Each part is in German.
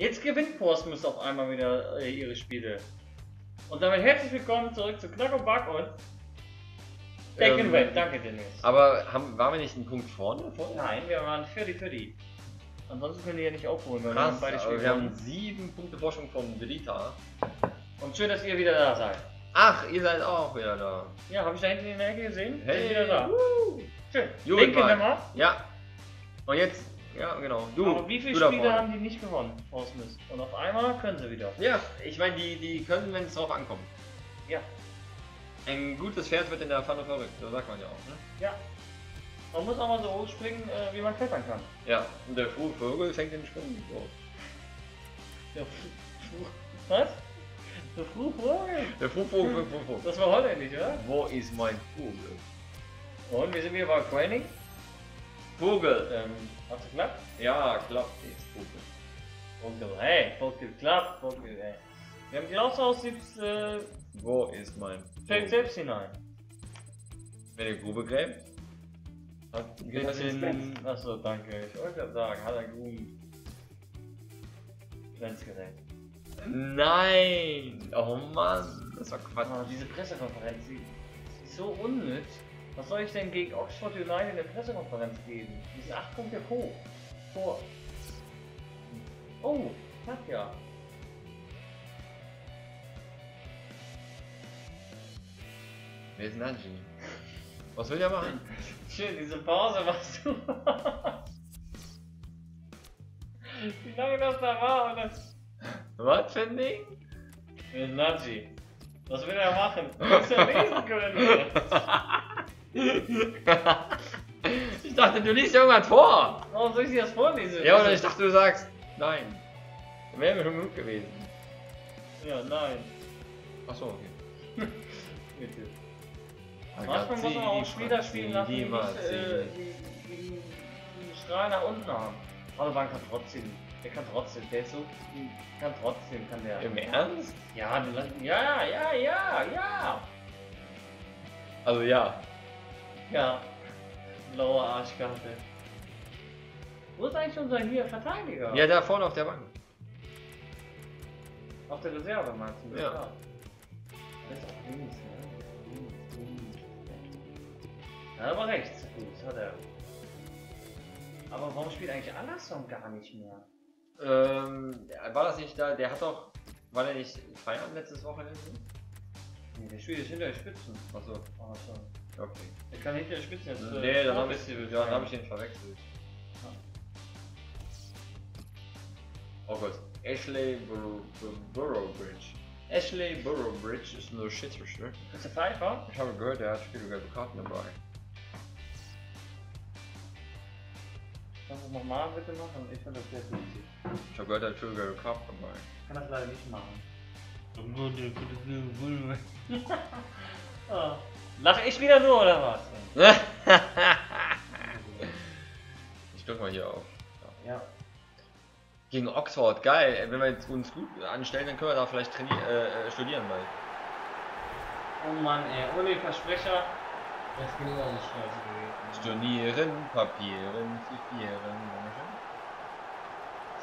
Jetzt gewinnt Portsmouth auf einmal wieder ihre Spiele. Und damit herzlich willkommen zurück zu Knack & Back und Deck and Web. Danke, Dennis. Aber waren wir nicht einen Punkt vorne? Nein, wir waren 40-40. Ansonsten können wir ja nicht aufholen, weil krass, wir beide Spiele. Wir haben 7 Punkte Forschung von Delita. Und schön, dass ihr wieder da seid. Ach, ihr seid auch wieder da. Ja, habe ich da hinten in der Ecke gesehen? Hey, wieder da. Schön. Link in der Map. Ja. Und jetzt, ja genau. Aber wie viele Spiele haben die nicht gewonnen, Portsmouth? Und auf einmal können sie wieder. Ja, ich meine, die können, wenn es drauf ankommt. Ja. Ein gutes Pferd wird in der Pfanne verrückt, so sagt man ja auch, ne? Ja. Man muss auch mal so hoch springen, wie man klettern kann. Ja, und der frühe Vogel fängt den Sprung nicht auf. Der was? Der frühe Vogel? Der frühe Vogel, das war holländisch, oder? Wo ist mein Vogel? Und wir sind hier bei Training. Vogel, hast du geklappt? Ja, klappt jetzt, Vogel. Vogel, hey, Vogel, klappt, Vogel, hey. Wir haben die Laufaussichts, wo ist mein Vogel? Fällt selbst hinein. Wenn ihr Grube gräbt? Hat ein bisschen... Achso, danke. Ich wollte gerade sagen, hat er Gruben... Grenzgerät. Nein! Oh Mann! Das war Quatsch. Oh, diese Pressekonferenz, die ist so unnütz. Was soll ich denn gegen Oxford United in der Pressekonferenz geben? Die sind 8 Punkte hoch. Vor. Oh, Katja. Wer ist Nanji? Was will der machen? Schön, diese Pause machst du. Wie lange das da war und das... Was für ein Ding? Wer ist Nanji? Was will er machen? Du musst ja lesen können. Ich dachte, du liest irgendwas vor. Warum soll ich dir das vorlesen? Ja, oder ich dachte, du sagst nein. Dann wären wir schon genug gewesen. Ja, nein. Achso, okay. Bitte. Manchmal muss man auch Spieler spielen lassen, die einen Strahl nach unten haben. Aber man kann trotzdem, der kann trotzdem. Im Ernst? Ja, ja. Also ja. Ja. Blaue Arschkarte. Wo ist eigentlich unser hier Verteidiger? Ja, da vorne auf der Bank. Auf der Reserve meinst du? Ja. Das ist auch links, ne? Ja, aber rechts, gut, hat er. Aber warum spielt eigentlich Anderson gar nicht mehr? War das nicht da, der hat doch, war der nicht Feierabend letztes Wochenende? Nee, der spielt jetzt hinter den Spitzen. Achso. Oh, schon. Okay. Der kann hinter den Spitzen jetzt... Nee, dann habe ich den verwechselt. Ah. Oh Gott. Ashley Burrowbridge. Ashley Burrowbridge ist nur Schiedsrichter. Ist der Pfeifer? Ich habe gehört, der hat viele gelbe Karten dabei. Kannst du das nochmal bitte machen? Ich finde das sehr wichtig. Ich habe gehört, der hat gelbe Karten dabei. Ich kann das leider nicht machen. Oh. Lach ich wieder nur, oder was? Ich drück mal hier auf. Ja. Ja. Gegen Oxford, geil. Wenn wir jetzt uns gut anstellen, dann können wir da vielleicht studieren bald. Oh Mann, ey, ohne Versprecher. Das geht auch nicht scheiße. Stornieren, papieren, zipieren.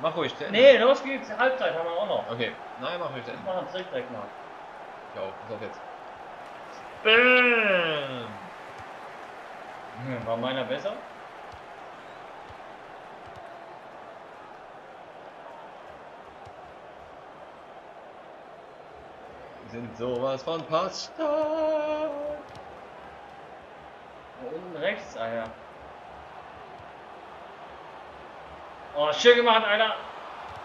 Mach ruhig, denn. Nee, los geht's. Halbzeit haben wir auch noch. Okay, nein, mach ruhig, denn. Ich mach einen Trick direkt mal. Ja, pass auf jetzt. Bäm! War meiner besser? Sind sowas von Pasta. Da unten rechts, Alter. Oh, schön gemacht, Alter.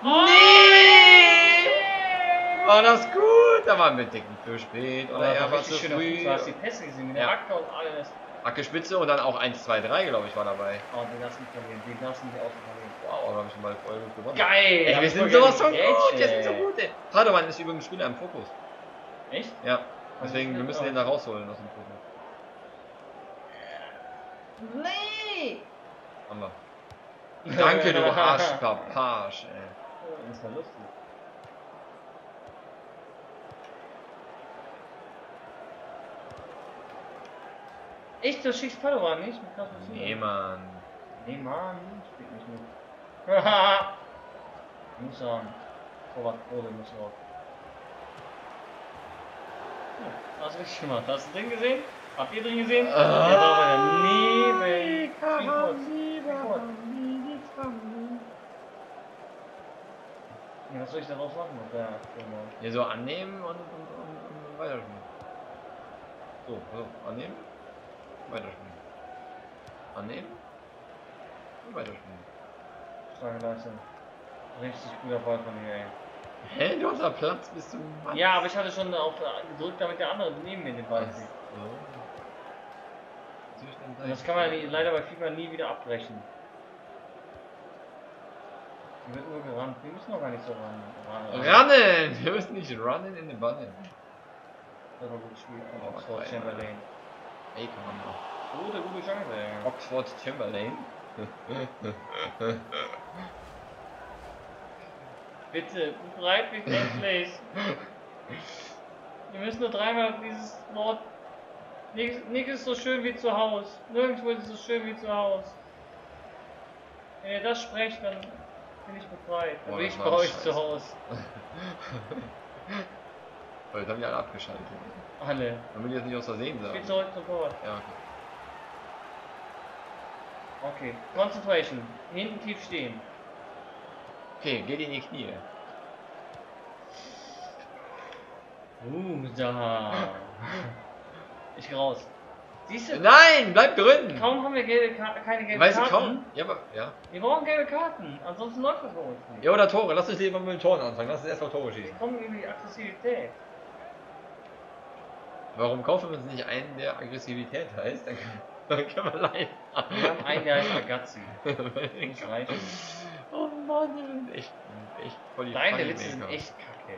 Oh, nee! War das gut? Da waren wir dicken für spät. Oder er war zu früh. Du hast die Pässe gesehen mit der Acke und alles. Acke Spitze und dann auch 1, 2, 3, glaube ich, war dabei. Oh, den darfst du nicht verlieren. Den darfst du nicht ausprobieren. Wow, da habe ich mal voll gut gewonnen. Geil! Ey, wir sind sowas von gut. Wir sind so gut, ey. Padovan ist übrigens Spieler im Fokus. Echt? Ja. Deswegen, wir müssen den da rausholen aus dem Fokus. Nee! Haben wir. Danke, du Arschpapasch, ey. Das ist ja lustig. Echt, du schießt Padovan nicht? Nee, Mann. Nee, Mann, spielt nicht mit. Musan, Torwartprobe muss auch. Ja, das ist richtig gemacht. Hast du den gesehen? Habt ihr den gesehen? Der war bei der Nebel. Ja, was soll ich darauf machen? Ja, so annehmen und weiterspielen. So, annehmen, weiterspielen. Annehmen und weiterspielen. Starke Leistung. Richtig guter Ball von mir, ey. Hä? Du hast da Platz bis zum Mann. Ja, aber ich hatte schon auf gedrückt, damit der andere neben mir den Ball kriegt. So. Das kann man leider bei FIFA nie wieder abbrechen. Die wird nur gerannt. Wir müssen noch gar nicht so ran. Rannen! Wir müssen nicht rannen in den Ball. Das war ein gutes Spiel. Oxford Chamberlain. Ey, komm mal. Gute, gute Chance, ey. Oxford Chamberlain. Bitte, bereit mich nicht please. Wir müssen nur dreimal dieses Wort. Nichts ist so schön wie zu Hause. Nirgendwo ist es so schön wie zu Hause. Wenn ihr das sprecht, dann bin ich befreit. Dann bin ich bei euch zu Hause. Jetzt haben die alle abgeschaltet. Alle. Damit die jetzt nicht aus Versehen sagen. Ich bin zurück zum Tor. Ja, okay. Okay, Concentration. Hinten tief stehen. Okay, geht in die Knie. Da. Ich raus. Siehst du? Nein, bleib drin! Kaum haben wir gelbe keine gelben Karten. Weißt du, kaum? Ja, aber, ja. Wir brauchen gelbe Karten, ansonsten läuft das bei uns nicht. Ja, oder Tore. Lass uns lieber mit den Toren anfangen. Lass uns erstmal Tore schießen. Wir kommen über die Aggressivität. Warum kaufen wir uns nicht einen, der Aggressivität heißt? Dann können wir leiden. Wir haben einen, der heißt Ragazzi. Nicht reichen. Oh Mann, die sind echt voll die Deine Witze sind echt kacke.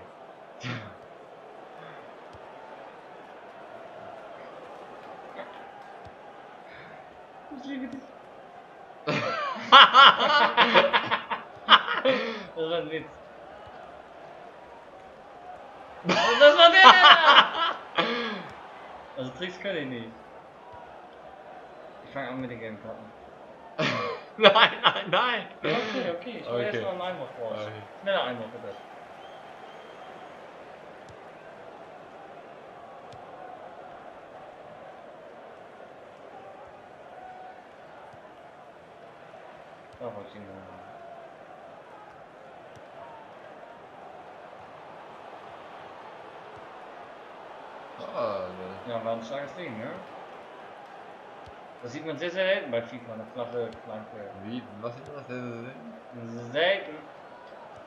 Ich liebe dich. Das war ein Witz. Das war der! Also Tricks kann ich nicht. Ich fange an mit den gelben Karten. Nein! Okay, ich will jetzt noch einen Einwurf raus. Okay. Schneller Einwurf, bitte. Da wollte ich ihn noch machen. Ja, war ein starkes Ding, ne? Das sieht man sehr, sehr selten bei FIFA, eine flache Kleinfeld. Wie? Was sieht man das sehr, sehr selten? Selten.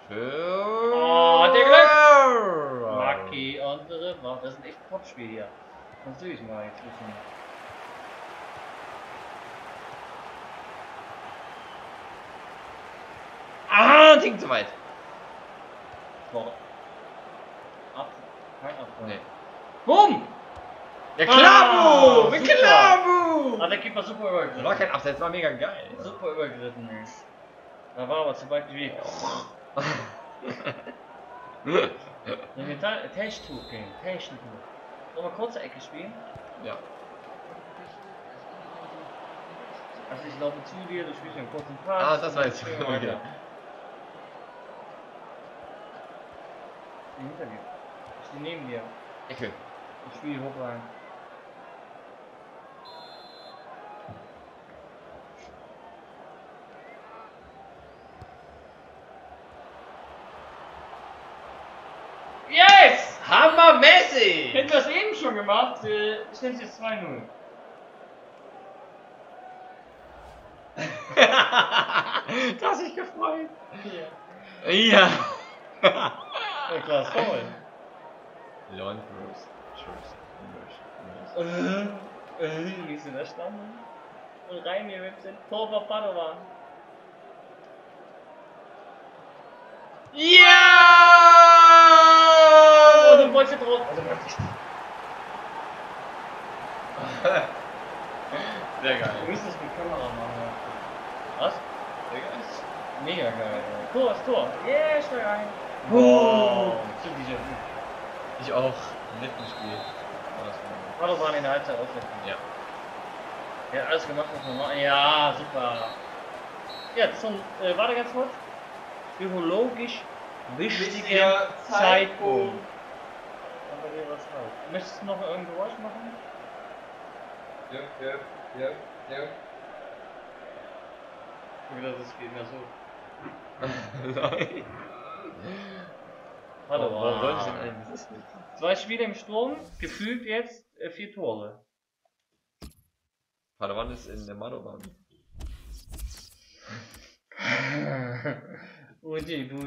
Schön. Oh, hat der Glück! Lucky, unsere Waffe. Das ist ein echt Top-Spiel hier. Kannst du dich mal jetzt wissen. Ah, Ding zu weit. Boah. Ab. Kein Abfall. Nee. Boom! Ja, Klabu! Mit Klabu! Ah, der Keeper super übergriffen. War kein Abseits, war mega geil. Super übergriffen. Da war aber zum Beispiel wie. Taschentuch gehen. Taschentuch. Sollen wir kurze Ecke spielen? Ja. Also ich laufe zu dir, du spielst einen kurzen Pass. Ah, das war jetzt. Okay. Ich stehe hinter dir. Ich stehe neben dir. Ecke. Ich spiele hoch rein. Hammermäßig! Hätten wir es eben schon gemacht, steht es jetzt 2-0. Du hast dich gefreut. Ja. Ja. Ja klar, ist voll. Lon Bruce. Tschüss. Wie ist denn das standen? Und rein hier mit dem Torwart Padovan. Ja! Du wolltest drauf. Sehr geil. Du musst das mit Kamera machen. Was? Sehr geil. Mega geil. Tor ist Tor. Yeah, steig ein. Wow. Ich auch. Netten Spiel. Hallo waren in der Halbzeit aufrecht. Ja. Er hat alles gemacht, was man macht. Ja, super. Ja, zum. Warte ganz kurz. psychologisch wichtiger Zeitpunkt. Möchtest du noch ein Geräusch machen? Ja. Ich dachte, das geht so. Nein. Warte mal, warum soll ich denn eigentlich? Zwei Spiele im Sturm, gefühlt jetzt 4 Tore. Padawan ist in der Madoban. Uji, ne?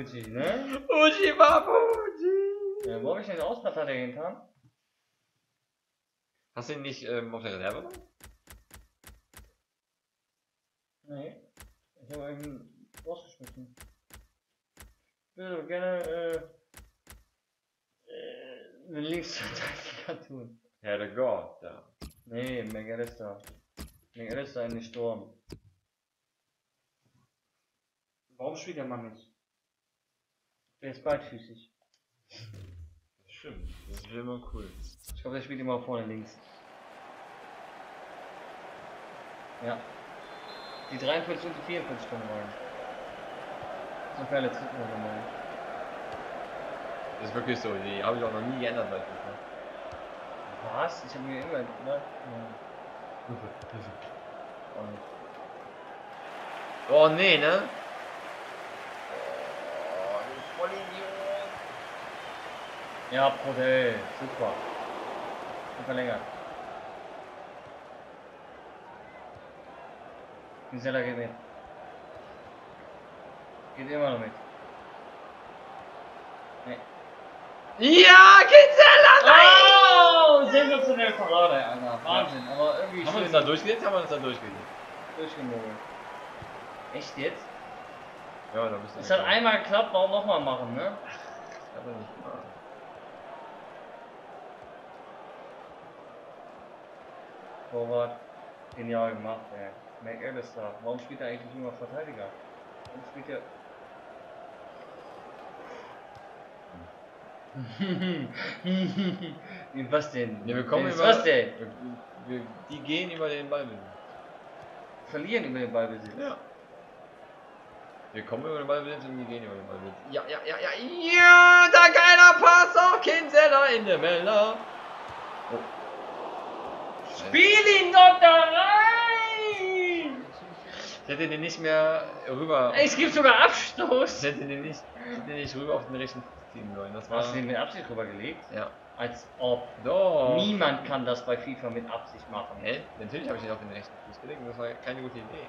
Uji, Babu, Uji! Ja, wo hab ich denn den Auspartei hinter? Hast du ihn nicht auf der Reserve gemacht? Nee. Ich habe ihn rausgeschmissen. Ich würde gerne einen Linksverteidiger tun. Herr der Gott, da. Nee, Megalista. Megalista in den Sturm. Warum spielt der Mann nicht? Der ist beidfüßig. Stimmt, das ist immer cool. Ich glaube, der spielt immer vorne links. Ja. Die 43 und die 44 kommen rein. So geile Trickmodelle mal. Das ist wirklich so, die habe ich auch noch nie geändert bei FIFA. Was? Ich habe mir immer geändert, ne? Ja. Oh nee, ne? Oh, du Vollidiot! Ja, Brodell, super. Super länger. Gisela geht mit. Geht immer noch mit. Nee. Ja, Gisela! Nein! Oh, sensationell Parade, Alter. Wahnsinn, ja. Aber irgendwie haben wir uns da durchgelegt? Durchgenommen. Echt jetzt? Ja, da bist du. Es hat einmal geklappt, warum nochmal machen, ne? Das kann doch nicht machen. Torwart, genial gemacht, ey. McAllister, warum spielt er eigentlich nur Verteidiger? Warum spielt er... Was denn? Ja, wir kommen über... Was denn? Die gehen über den Ballbesitz. Verlieren über den Ballbesitz? Ja. Wir kommen über den Ballbesitz und die gehen über den Ballbesitz. Ja! Da geiler Pass auf Kinsella in der Mella! Oh. Spiel ihn doch da rein! Ich hätte den nicht mehr rüber. Es gibt sogar Abstoß! Ich hätte den nicht rüber auf den rechten ziehen sollen. Das war Hast du den mit Absicht rübergelegt? Ja. Als ob. Doch. Niemand kann das bei FIFA mit Absicht machen. Hä? Natürlich habe ich den auf den rechten Fuß gelegt. Das war keine gute Idee.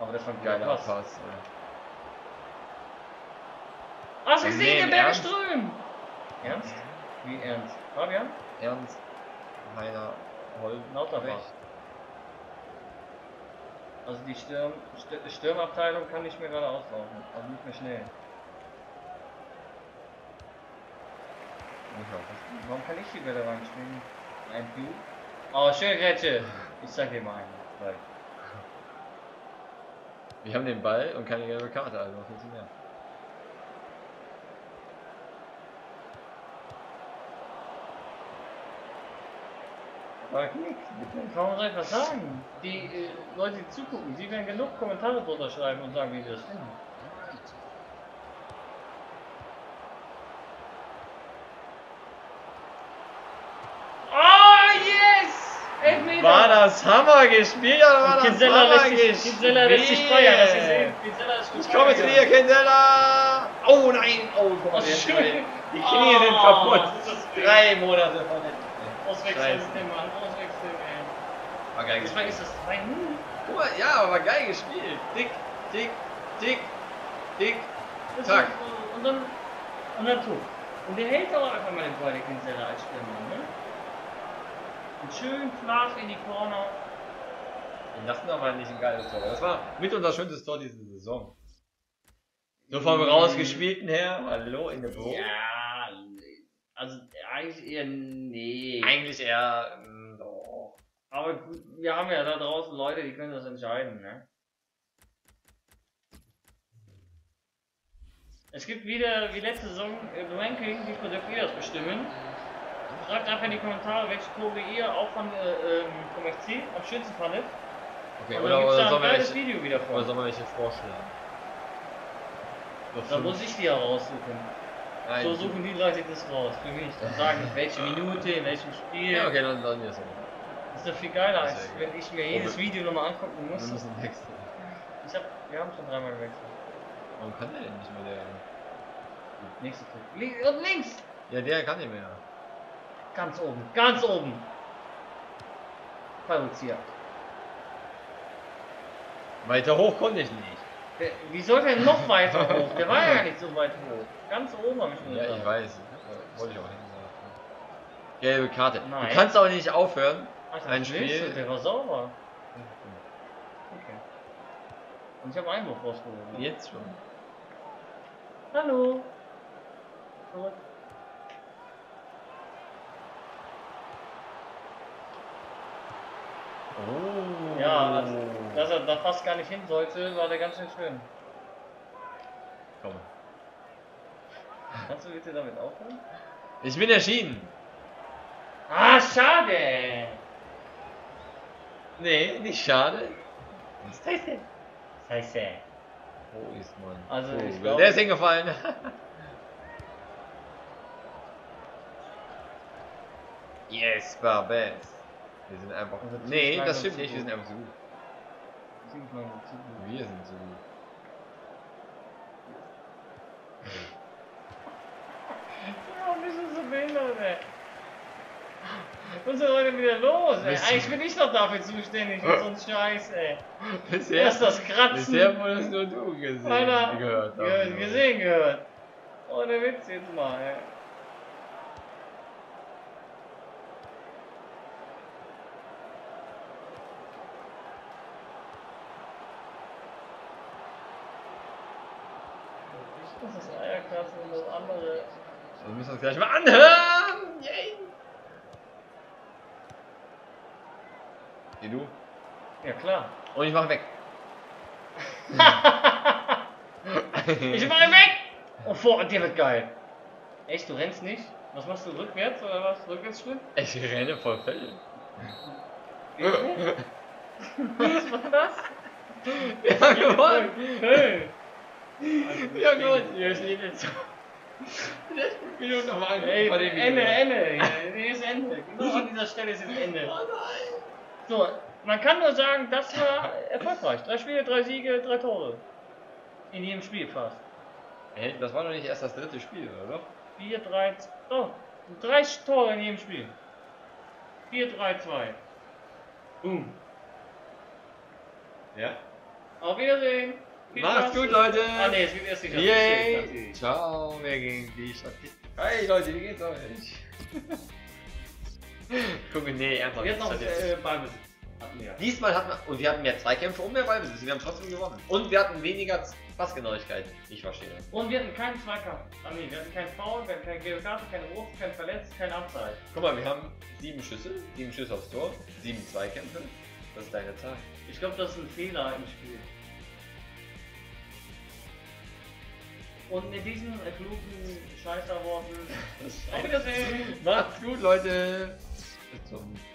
Aber das war ein geiler Pass. Ja. Hast du gesehen, der Bergström? Ernst? Wie ernst? Fabian? Ernst. Heiner Holm. Lauterrecht. Also die Stürmabteilung kann nicht mehr gerade auslaufen, also nicht mehr schnell. Warum kann ich die Bälle reinspielen? Ein Piu? Oh, schöne Grätsche! Ich sag dir mal einen. Wir haben den Ball und keine gelbe Karte, also noch nichts mehr. Sag nichts, kann man doch etwas sagen. Die Leute, die zugucken, sie werden genug Kommentare drunter schreiben und sagen, wie sie das finden. Oh, yes! Elfmeter! War das Hammer gespielt oder war das Hammer gespielt? Kinsella lässt sich feiern, das ist eben. Ich komme zu dir, Kinsella! Oh nein! Oh, guck mal, die Knie sind kaputt. 3 Monate von jetzt. Auswechseln, auswechseln, ey. War geil gespielt. Ist das 3-0? Guck mal, ja, aber war geil gespielt. Dick. Zack. Und dann Tuch. Und der hält aber einfach mal den Ball, der Kinsella als Stürmer, ne? Und schön flach in die Corner. Das war aber nicht ein geiles Tor. Das war mit unser schönstes Tor diese Saison. So vom rausgespielten her. Hallo in der Burg. Ja, also eigentlich eher nee. Eigentlich eher doch. Aber gut, wir haben ja da draußen Leute, die können das entscheiden, ne? Es gibt wieder wie letzte Saison im Ranking, die Produkte das bestimmen. Schreibt einfach in die Kommentare, welche Kurve ihr auch vom FC am schönsten fandet. Okay, oder sollen wir ein geiles Video wieder vor. Oder sollen wir welche vorschlagen? Da muss ich die heraussuchen. Nein. So suchen die Leute das raus, für mich. Dann sagen, welche Minute, in welchem Spiel. Ja, okay, dann ist es. Ist doch viel geiler, als wenn ich mir jedes Video nochmal angucken muss. Wir müssen wechseln. Wir haben schon dreimal gewechselt. Warum kann der denn nicht mehr, der? Nächste Klick. Und links! Ja, der kann nicht mehr. Ganz oben, ganz oben! Fallrückzieher. Weiter hoch konnte ich nicht. Wie soll der noch weiter hoch? Der war ja gar nicht so weit hoch. Ganz oben habe ich nur gesagt. Ja, ich weiß. Wollte ich auch nicht sagen. Gelbe Karte. Nein. Du kannst auch nicht aufhören. Ach, ein Spiel. Der war sauber. Okay. Und ich habe Einwurf rausgeholt. Jetzt schon. Hallo. Zurück. Oh. Ja, also, dass er da fast gar nicht hin sollte, war der ganz schön schön. Komm. Kannst du bitte damit aufhören? Ich bin erschienen. Ah, schade. Nee, nicht schade. Was heißt denn? Was heißt denn? Wo ist man? Also, ich glaube, der ist hingefallen. Yes, Barbes. Wir sind einfach. Nee, das stimmt nicht, wir sind einfach so gut. Wir sind so gut. Ja, wir sind so behindert, ey. Unsere Leute wieder los, ey. Eigentlich bin ich doch dafür zuständig für so einen Scheiß, ey. Bisher, erst das Kratzen. Bisher wurde es nur du gesehen. Alter, gehört. Gesehen, gehört. Ohne Witz jetzt mal, ey. Das ist Eierkratzen und das andere. Wir müssen uns gleich mal anhören! Yay! Geh du? Ja, klar. Und ich mach weg. Ich mach ihn weg! Oh, vor dir wird geil. Echt, du rennst nicht? Was machst du, rückwärts oder was? Rückwärtsschritt? Ich renne voll Fälle. Was war das? Wir haben gewonnen! Hey. Ja gut, hier steht jetzt. Ey, Ende. Hier ist Ende. Genau an dieser Stelle ist jetzt Ende. So, man kann nur sagen, das war erfolgreich. 3 Spiele, 3 Siege, 3 Tore. In jedem Spiel fast. Ey, das war noch nicht erst das dritte Spiel, oder? 4-3... Oh, 3 Tore in jedem Spiel. 4-3-2. Boom. Ja. Auf Wiedersehen. Macht's gut, Leute! Ah ne, es gibt erst die Stadt. Yay! Ciao, wir gehen die Stadt. Hey Leute, wie geht's euch? Guck mal, nee, ernsthaft. Jetzt noch Ballbesitz. Diesmal hatten wir, und wir hatten mehr Zweikämpfe und mehr Ballbesitz. Wir haben trotzdem gewonnen. Und wir hatten weniger Passgenauigkeit. Ich verstehe. Und wir hatten keinen Zweikampf. Ah ne, wir hatten keinen Foul, wir hatten keine gelbe Karte, keine Rot, kein Verletzt, kein Abseits. Guck mal, wir haben 7 Schüsse aufs Tor, 7 Zweikämpfe. Das ist deine Zahl. Ich glaube, das ist ein Fehler im Spiel. Und mit diesen klugen Scheißerworten. Auf Wiedersehen. Macht's gut, Leute. Bis zum